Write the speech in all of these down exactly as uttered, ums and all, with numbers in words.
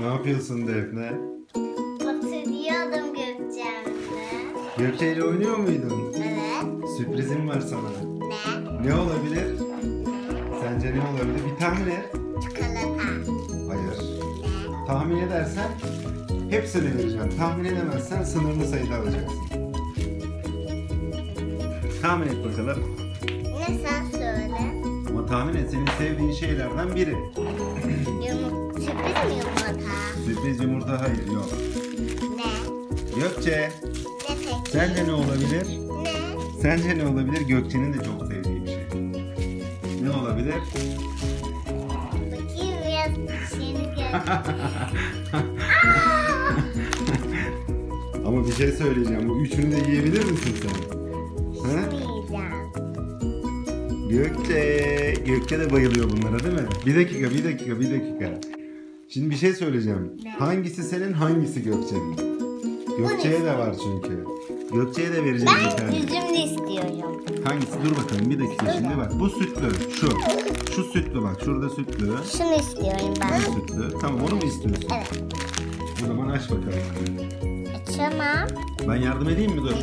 Ne yapıyorsun Defne? Oturuyordum Gökçen'le. Gökçe'yle oynuyor muydun? Evet. Sürprizim var sana. Ne? Ne olabilir? Sence ne olabilir? Bir tahmin et. Çikolata. Hayır. Ne? Tahmin edersen hepsini vereceğim. Tahmin edemezsen sınırlı sayıda alacaksın. Tahmin et bakalım. Ne sen söyle. Ama tahmin et, senin sevdiğin şeylerden biri. Yumurta. Sürpriz mi yumurta? Sürpriz yumurta hayır, yok. Ne? Gökçe. Ne peki? Sence ne olabilir? Ne? Sence ne olabilir? Gökçe'nin de çok sevdiği bir şey. Ne olabilir? Bakayım biraz şeyini göreyim. Ama bir şey söyleyeceğim. Bu üçünü de yiyebilir misin sen? Yiyeceğim. Gökçe, Gökçe de bayılıyor bunlara değil mi? Bir dakika, bir dakika, bir dakika. Şimdi bir şey söyleyeceğim. Ne? Hangisi senin, hangisi Gökçe'nin? Gökçe'ye de var çünkü. Gökçe'ye de vereceğim ben bir tane. Ben üzümlü istiyorum. Hangisi? Dur bakalım bir dakika şimdi bak. Bu sütlü, şu. Şu sütlü bak, şurada sütlü. Şunu istiyorum ben. Bu sütlü. Tamam, onu mu istiyorsun? Evet. O zaman aç bakalım. Açamam. Ben yardım edeyim mi? Dur. Hı-hı.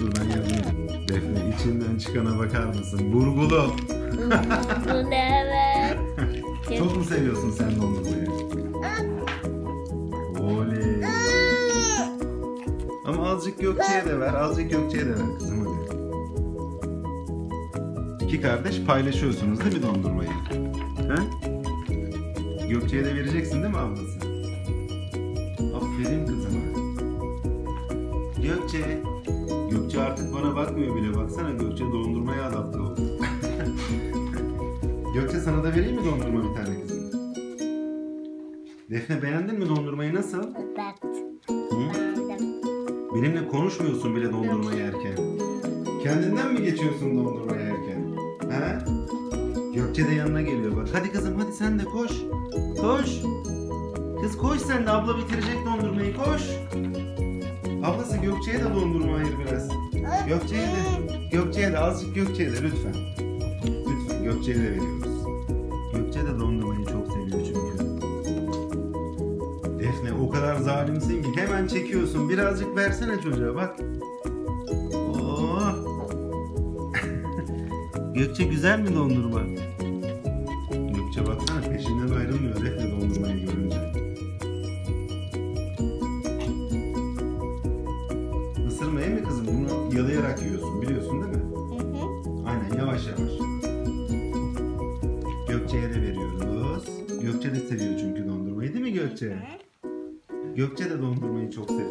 Dur ben yardım edeyim. Defne, içinden çıkana bakar mısın? Burgulu. Burgulu evet. Çok mu seviyorsun sen dondurmayı? Oley. Ama azıcık Gökçe'ye de ver, azıcık Gökçe'ye de ver kızım hadi. İki kardeş paylaşıyorsunuz değil mi dondurmayı? He? Gökçe'ye de vereceksin değil mi ablası? Aferin kızıma. Gökçe. Gökçe artık bana bakmıyor bile. Baksana Gökçe dondurmaya adapte oldu. Gökçe sana da vereyim mi dondurma bir tane kızım? Defne beğendin mi dondurmayı nasıl? Evet. Beğendim. Benimle konuşmuyorsun bile dondurma yerken. Kendinden mi geçiyorsun dondurma yerken? He? Gökçe de yanına geliyor bak. Hadi kızım hadi sen de koş. Koş. Kız koş sen de abla bitirecek dondurmayı koş. Ablası Gökçe'ye de dondurma ayır biraz. Gökçe'ye de, Gökçe'ye de azıcık Gökçe'ye de lütfen. Lütfen Gökçe'ye de veriyoruz. Gökçe de dondurmayı çok seviyor çünkü. Defne o kadar zalimsin ki hemen çekiyorsun. Birazcık versene çocuğa bak. Oo. Gökçe güzel mi dondurma? Gökçe baksana peşinden ayrılmıyor Defne dondurmayı görünce. Isırmayı mı kızım? Bunu yalayarak yiyorsun biliyorsun değil mi? Hı hı. Aynen yavaş yavaş. Gökçe'ye de veriyoruz. Gökçe de seviyor çünkü dondurmayı değil mi Gökçe? Hı hı. Gökçe de dondurmayı çok seviyor.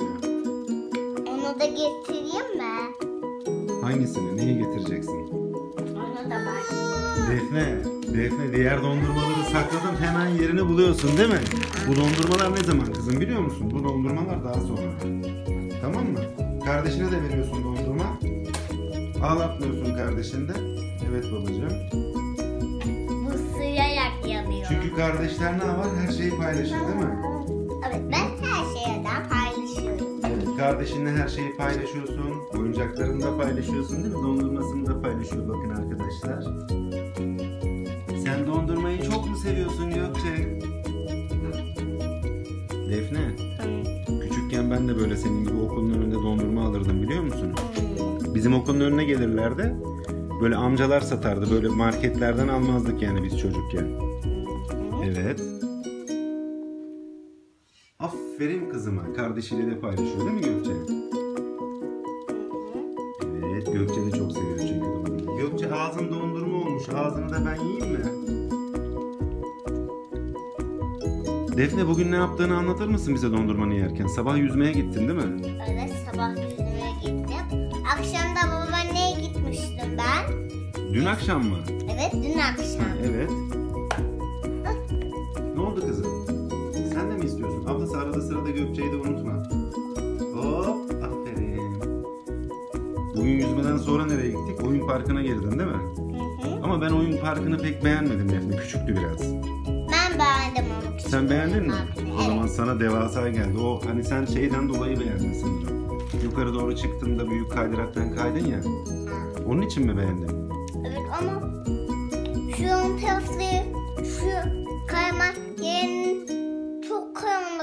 Onu da getireyim mi? Hangisini? Neyi getireceksin? Onu da var. Defne, Defne diğer dondurmaları sakladın hemen yerini buluyorsun değil mi? Bu dondurmalar ne zaman kızım biliyor musun? Bu dondurmalar daha sonra. Tamam mı? Kardeşine de veriyorsun dondurma. Ağlatmıyorsun kardeşini de. Evet babacığım. Bu sıyarak yanıyor. Çünkü kardeşler ne var? Her şeyi paylaşır değil mi? Evet ben her şeyden paylaşıyorum. Evet kardeşinle her şeyi paylaşıyorsun. Oyuncaklarını da paylaşıyorsun değil mi? Dondurmasını da paylaşıyor bakın arkadaşlar. Sen dondurmayı çok mu seviyorsun Gökçe? Defne. Küçükken ben de böyle senin gibi okulun önünde dondurma alırdım biliyor musun? Bizim okulun önüne gelirlerdi. Böyle amcalar satardı. Böyle marketlerden almazdık yani biz çocukken. Evet. Aferin kızıma. Kardeşiyle de paylaşıyor değil mi Gökçe? Evet Gökçe de çok seviyor çünkü dondurma. Gökçe ağzın dondurma olmuş. Ağzını da ben yiyeyim mi? Defne bugün ne yaptığını anlatır mısın bize dondurmanı yerken? Sabah yüzmeye gittin değil mi? Evet sabah yüzmeye gittim. Akşam da babaanneye gitmiştim ben. Dün akşam mı? Evet dün akşam. Ha, evet. Hı. Ne oldu kızım? Sen de mi istiyorsun? Ablası arada sırada Gökçe'yi de unutma. Hop aferin. Bugün yüzmeden sonra nereye gittik? Oyun parkına girdin değil mi? Hı hı. Ama ben oyun parkını pek beğenmedim Defne. Küçüktü biraz. Sen beğendin mi? O zaman sana devasa geldi. O hani sen şeyden dolayı beğendin sanırım. Yukarı doğru çıktığında büyük kaydıraktan kaydın ya. Onun için mi beğendin? Evet ama şu an tarafı, şu kayma yerinin çok karanlık.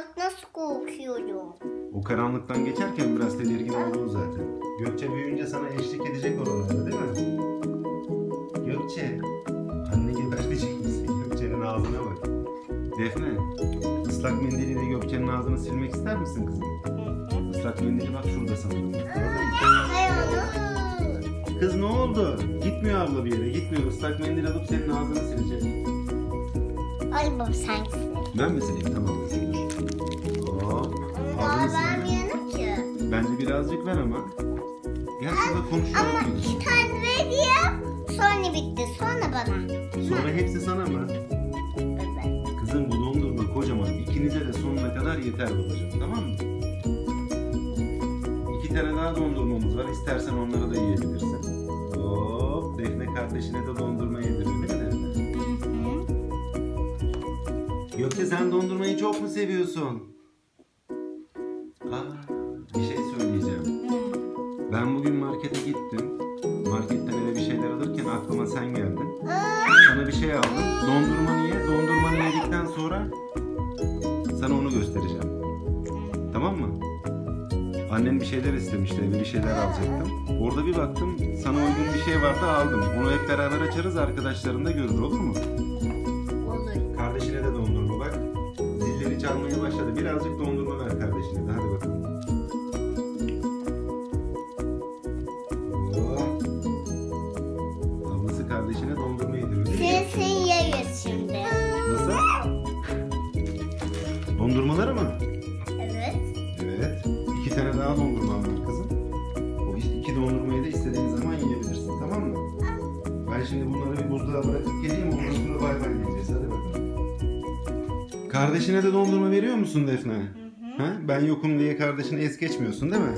korkuyorum. O karanlıktan geçerken biraz tedirgin oldun zaten. Gökçe büyüyünce sana eşlik edecek olanlarda değil mi? Gökçe, anne gebertecek misin? Gökçe'nin ağzına bak. Defne, ıslak mendiliyle Gökçe'nin ağzını silmek ister misin kızım? Islak mendili bak şurada sana. Kız ne oldu? Gitmiyor abla bir yere, gitmiyor. Islak mendil alıp senin ağzını sileceğim. Ay baba sen sileyim. Ben mi sileyim? Tamam kızım dur. Daha vermiyorum ki. Bence birazcık ver ama. Gel şurada konuşalım. Ama iki tane ver diye. Sonra bitti, sonra bana. Sonra hepsi sana mı? Evet. Kızım bu dondurma kocaman. İkinize de sonuna kadar yeter babacığım, tamam mı? İki tane daha dondurmamız var. İstersen onları da yiyebilirsin. Hop, Defne kardeşine de dondurma yedirir değil mi Defne? Gökçe sen dondurmayı çok mu seviyorsun? Aa, bir şey söyleyeceğim. Ben bugün markete gittim. Marketten eve bir şeyler alırken aklıma sen geldin. Sana bir şey aldım. Dondurmanı ye. Dondurmanı yedikten sonra sana onu göstereceğim. Tamam mı? Annen bir şeyler istemişti. Eve bir şeyler alacaktım. Orada bir baktım. Sana uygun bir şey vardı aldım. Onu hep beraber açarız. Arkadaşların da görür. Olur mu? Olur. Kardeşine de dondurma bak. Zilleri çalmaya başladı. Birazcık dondurma ver kardeşine de. Hadi bakalım. Kardeşine dondurma yediriyor. Sen yeriz şimdi. Nasıl? Dondurmaları mı? Evet. Evet. İki tane daha dondurma var kızım. O iki dondurmayı da istediğin zaman yiyebilirsin, tamam mı? Ben şimdi bunları bir buzluğa bırakıp geleyim. Ondan sonra bay bay diyeceğiz. Hadi bakalım. Kardeşine de dondurma veriyor musun Defne? Hı hı. Ha? Ben yokum diye kardeşini es geçmiyorsun değil mi?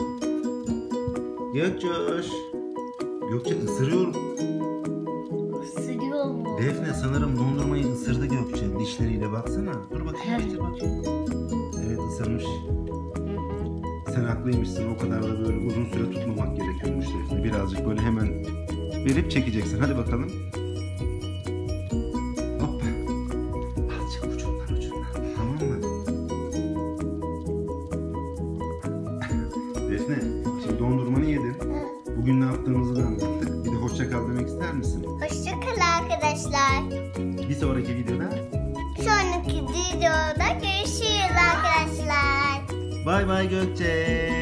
Gökçe. Gökçe ısırıyor. Defne sanırım dondurmayı ısırdı Gökçe dişleriyle, baksana. Dur bakayım, getir bakayım. Evet ısırmış. Sen haklıymışsın, o kadar da böyle uzun süre tutmamak gerekiyormuş Defne. Birazcık böyle hemen verip çekeceksin. Hadi bakalım. Hop. Azıcık ucundan ucundan. Tamam mı? Defne şimdi dondurmanı yedin. Bugün ne yaptığımızı da anlattık. Bir de hoşça kal demek ister misin? Hoşça kal. Arkadaşlar. Bir sonraki videoda. Bir sonraki videoda görüşürüz arkadaşlar. Bay bay Gökçe.